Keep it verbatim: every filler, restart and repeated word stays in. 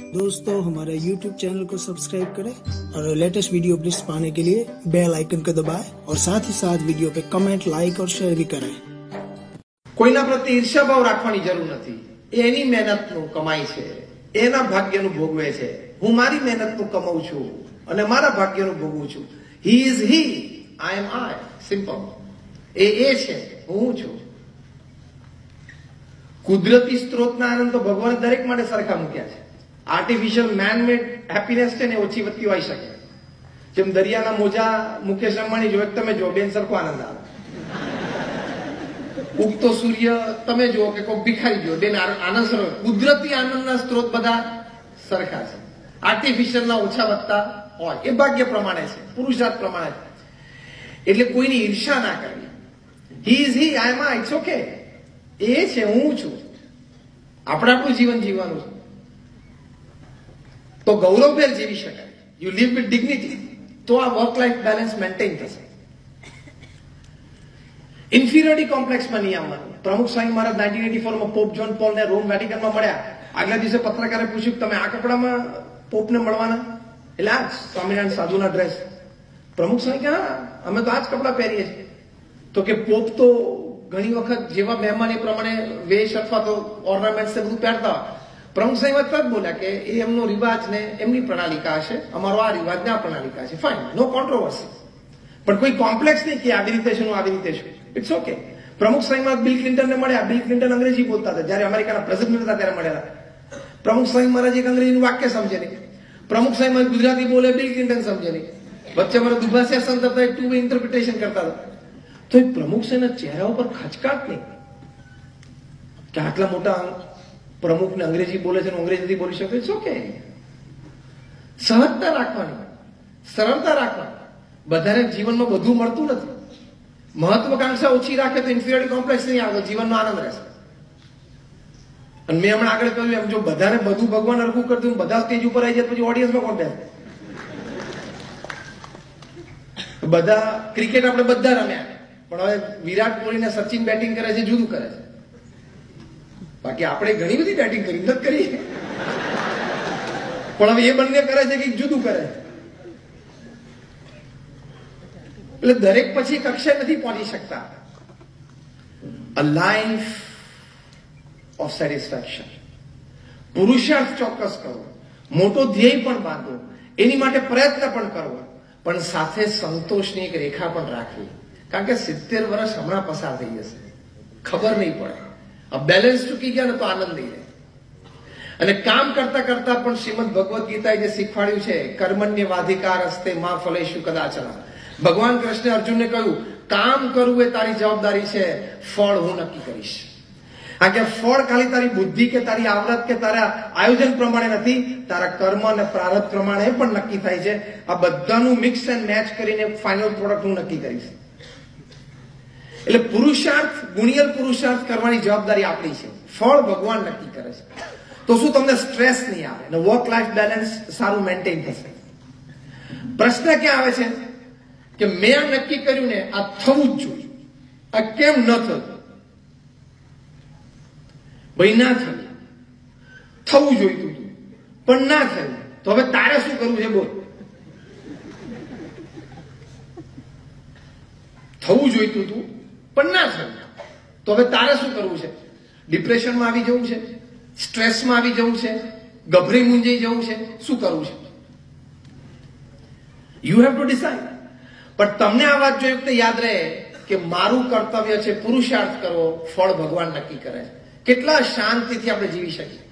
दोस्तों हमारे YouTube channel को सब्सक्राइब करें और लेटेस्ट वीडियो अपडेट्स पाने के लिए बेल आइकन को दबाएं और साथ ही साथ वीडियो पे कमेंट, लाइक और शेयर भी करें। कोईना प्रति ईर्ष्या भाव राखवानी जरूर नथी। एनी मेहनत नु कमाई छे, एना भाग्य नु भोगवे छे। हूँ मारी मेहनत नु कमाऊ छू अने मारा भाग्य नु भोगवू छू। He is he, I am I, simple. ए ए छे, हूँ छू। कुदरती स्त्रोतना आनंद तो भगवान दरेक माटे सरखा मूक्या छे। आर्टिफिशियल मैनमेड हैप्पीनेस छे ने ओछी वत्ती होई शके। जेम दरियाना मोजा मुकेश अंबाणी जोवे तमे जो बेन सरखो आनंद आवे। उगतो सूर्य तमे जो के कोई भिखारी जो बेन आनंद सरो। कुदरती आनंदना स्त्रोत बधा सरखा छे। आर्टिफिशियलना ओछा वत्ता होय ए भाग्य प्रमाणे छे, पुरुषार्थ प्रमाणे छे। એટલે કોઈની ઈર્ષ્યા ના કરવી। He is he, I am I, it's okay. ए छे, हूँ छू। आपणे आपणुं जीवन जीववानुं छे तो गौरवभेर जीवी शकाय। यू लिव विथ डिग्निटी तो आ वर्क लाइफ बेलेन्स मेंटेन थशे। इन्फीरियोरिटी कॉम्प्लेक्स में नहीं आववानुं। Pramukh Swami Maharaj nineteen eighty four में पोप जॉन पॉल ने रोम वेटिकन में मळ्या। आगला दिवसे पत्रकारे पूछ्युं तमे आ कपड़ामां पोप ने मळवाना एटले आ स्वामिनारायण साधुना ड्रेस। प्रमुख स्वामी के हा अमे तो आज कपड़ा पहेरीए छीए। तो के पोप तो घणी वखत जेवा महेमान ए प्रमाणे वेश अथवा तो ऑर्नामेंट्स ने बधुं पहेरता होय। प्रमुख साहिब तक बोला कि ये हमनो रिवाज ने एमनी प्रणालिका छे, अमारो आ रिवाज ने आ प्रणालिका छे। फाइन, नो कॉन्ट्रोवर्सी, पण कोई कॉम्प्लेक्स नहीं कि आवी रीते छे, नो आवी रीते छे, इट्स ओके। प्रमुख साहिब बिल क्लिंटन ने मळ्या। बिल क्लिंटन अंग्रेजी बोलता था, जारे अमेरिका ना प्रेसिडेंट था त्यारे मळ्या। प्रमुख साहिब महाराज एक अंग्रेजी नु वाक्य समझे नहीं। प्रमुख साहिब गुजराती बोले, बिल क्लिंटन समझे नहीं। बच्चे मारा दुबा सेशन था, एक टू वे इंटरप्रिटेशन करता था। तो प्रमुख साहिब ना चेहरा पर खचकाट नहीं कि आटला मोटा प्रमुख ने अंग्रेजी बोले छे, अंग्रेजी थी बोली शके। It's okay. सहजता राखवानी, सरलता राखवानी। बधाने जीवन में बधुं मळतुं नथी। महत्वाकांक्षा ओछी राखे तो इन्फीरियोरिटी कॉम्प्लेक्स नहीं आवे, जीवन में आनंद रहेशे। अने मैं हमणा आगळ कह्युं एम जो बधाने बधुं भगवान हरखुं कर दे, बधा स्टेज उपर आई जात, पछी ऑडियन्स में कोण बेसे? बधा क्रिकेट आपणे बधा रम्या, पण हवे विराट कोहली ने सचिन बेटिंग करे छे, जुदुं करे छे। बाकी आपणे घणी बधी बेटिंग करी नत करी, पण हवे ए बन्ने करे छे कि जुदुं करे। એટલે દરેક પછી કક્ષાએ નથી પહોંચી શકતા। અ લાઈફ ઓફ સેટિસ્ફેક્શન, પુરુષાર્થ ચોક્કસ કરો, મોટો ધ્યેય પણ બાંધો, એની માટે પ્રયત્ન પણ કરવો, પણ સાથે સંતોષની એક રેખા પણ રાખવી। કારણ કે સિત્તેર વર્ષ હમણાં પસાર થઈ જશે, ખબર નહીં પડે। अब बैलेंस चूकी गया तो आनंद नहीं रहे। काम करता करता पण श्रीमद भगवद गीता जे शीखवाड्युं छे, कर्मण्यवाधिकारस्ते मा फलेषु कदाचन। भगवान कृष्ण अर्जुन ने कहू काम करवू ए तारी जवाबदारी छे, फल हूँ नक्की करीश। आ के फल खाली तारी बुद्धि के तारी आवरत के तारा आयोजन प्रमाणे नथी, तारा कर्म अने प्रारब्ध प्रमाणे पण नक्की थाय छे। आ बधानुं मिक्स एंड मैच करीने फाइनल प्रोडक्ट हूँ नक्की करीश। એટલે પુરુષાર્થ, ગુણિયલ પુરુષાર્થ કરવાની જવાબદારી આપણી છે, ફળ ભગવાન નક્કી કરે છે। તો શું તમને સ્ટ્રેસ નહીં આવે અને વર્ક લાઈફ બેલેન્સ સારું મેન્ટેન થશે। પ્રશ્ન ક્યાં આવે છે કે મેં નક્કી કર્યું ને આ થવું જ જોઈએ, આ કેમ ન થયું? ભાઈ ના થયું, થવું જોઈતું હતું પણ ના થયું, તો હવે તારે શું કરવું છે બોલ? થવું જોઈતું હતું પણ ના થયું, તો હવે તારે શું કરવું છે? ડિપ્રેશનમાં આવી જવું છે, સ્ટ્રેસમાં આવી જવું છે, ગભરી મૂંઝાઈ જવું છે, શું કરવું છે? You have to decide. પણ તમને આ વાત જોઈ વખતે યાદ રહે કે મારું કર્તવ્ય છે પુરુષાર્થ કરવો, ફળ ભગવાન નક્કી કરે છે। કેટલા શાંતિથી આપણે જીવી શકીએ।